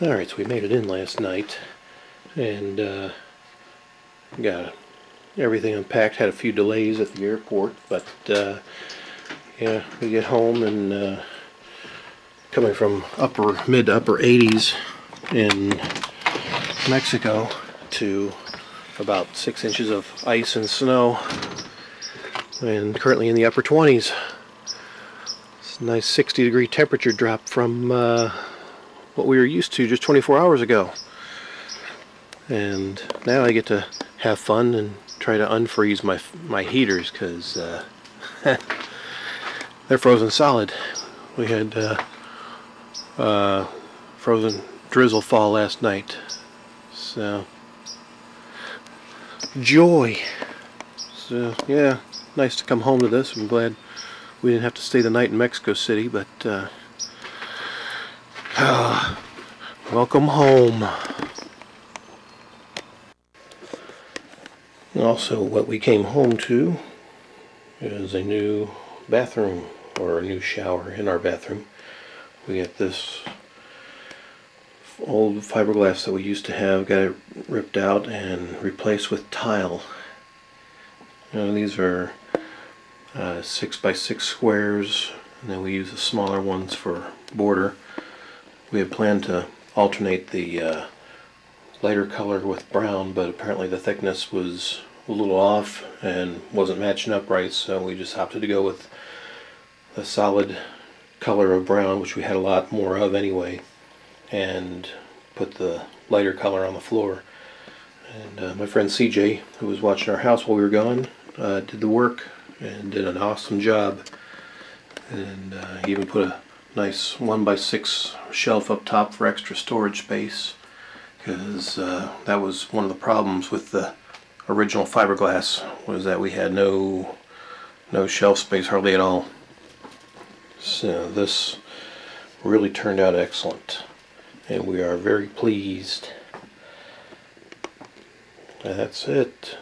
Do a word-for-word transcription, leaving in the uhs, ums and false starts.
Alright, so we made it in last night and uh, got everything unpacked. Had a few delays at the airport, but uh, yeah, we get home and uh, coming from upper mid to upper eighties in Mexico to about six inches of ice and snow, and currently in the upper twenties. It's a nice sixty degree temperature drop from uh, what we were used to just twenty-four hours ago, and now I get to have fun and try to unfreeze my my heaters, because uh, they're frozen solid. We had uh, uh, frozen drizzle fall last night, so joy. So yeah, nice to come home to this. I'm glad we didn't have to stay the night in Mexico City, but uh, ah, welcome home. Also, what we came home to is a new bathroom, or a new shower in our bathroom. We got this old fiberglass that we used to have, got it ripped out and replaced with tile. You know, these are uh, six by six squares, and then we use the smaller ones for border. We had planned to alternate the uh, lighter color with brown, but apparently the thickness was a little off and wasn't matching up right, so we just opted to go with the solid color of brown, which we had a lot more of anyway, and put the lighter color on the floor. And uh, my friend C J, who was watching our house while we were gone, uh, did the work and did an awesome job. And uh, he even put a nice one by six shelf up top for extra storage space, because uh, that was one of the problems with the original fiberglass, was that we had no no shelf space hardly at all. So this really turned out excellent, and we are very pleased. That's it.